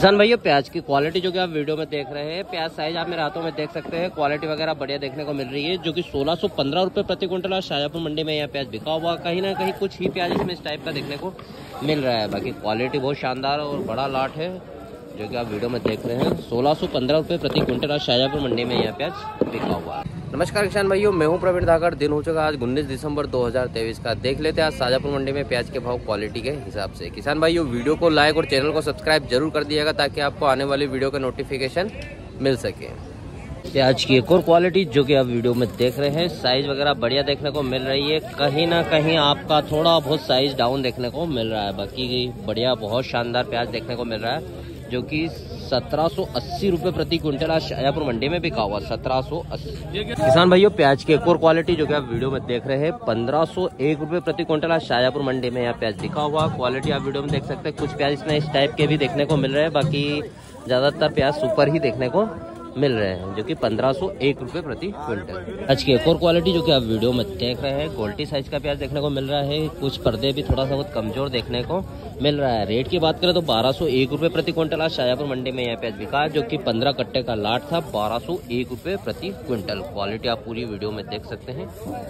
किसान भाइयों, प्याज की क्वालिटी जो कि आप वीडियो में देख रहे हैं, प्याज साइज आप मेरे हाथों में देख सकते हैं। क्वालिटी वगैरह बढ़िया देखने को मिल रही है, जो कि 1615 रुपये प्रति क्विंटल आज शाजापुर मंडी में यह प्याज बिका हुआ। कहीं ना कहीं कुछ ही प्याज इसमें इस टाइप का देखने को मिल रहा है। बाकी क्वालिटी बहुत शानदार और बड़ा लाट है जो कि आप वीडियो में देख रहे हैं। 1615 रुपये प्रति क्विंटल आज शाजापुर मंडी में यह प्याज बिका हुआ है। नमस्कार किसान भाइयों, मैं हूँ प्रवीण दागर। दिन हो चुका आज 19 दिसंबर 2023 का। देख लेते हैं आज शाजापुर मंडी में प्याज के भाव क्वालिटी के हिसाब से। किसान भाइयों, वीडियो को लाइक और चैनल को सब्सक्राइब जरूर कर दिएगा ताकि आपको आने वाली वीडियो का नोटिफिकेशन मिल सके। प्याज की एक और क्वालिटी जो कि आप वीडियो में देख रहे हैं, साइज वगैरह बढ़िया देखने को मिल रही है। कहीं ना कहीं आपका थोड़ा बहुत साइज डाउन देखने को मिल रहा है। बाकी बढ़िया बहुत शानदार प्याज देखने को मिल रहा है जो कि 1780 रुपये प्रति क्विंटल आज शाजापुर मंडी में बिका हुआ। 1780। किसान भाइयों, प्याज की एक और क्वालिटी जो कि आप वीडियो में देख रहे हैं, 1501 रुपये प्रति क्विंटल आज शाजापुर मंडी में यहाँ प्याज बिका हुआ। क्वालिटी आप वीडियो में देख सकते हैं। कुछ प्याज इसमें इस टाइप के भी देखने को मिल रहे हैं। बाकी ज़्यादातर प्याज सुपर ही देखने को मिल रहे हैं जो कि 1501 रुपये प्रति क्विंटल। आज की एक और क्वालिटी जो कि आप वीडियो में देख रहे हैं, गोल्टी साइज का प्याज देखने को मिल रहा है। कुछ पर्दे भी थोड़ा सा बहुत कमजोर देखने को मिल रहा है। रेट की बात करें तो 1201 रुपये प्रति क्विंटल आज शाजापुर मंडी में यह प्याज बिका है, जो कि 15 कट्टे का लाट था। 1201 रुपये प्रति क्विंटल। क्वालिटी आप पूरी वीडियो में देख सकते हैं।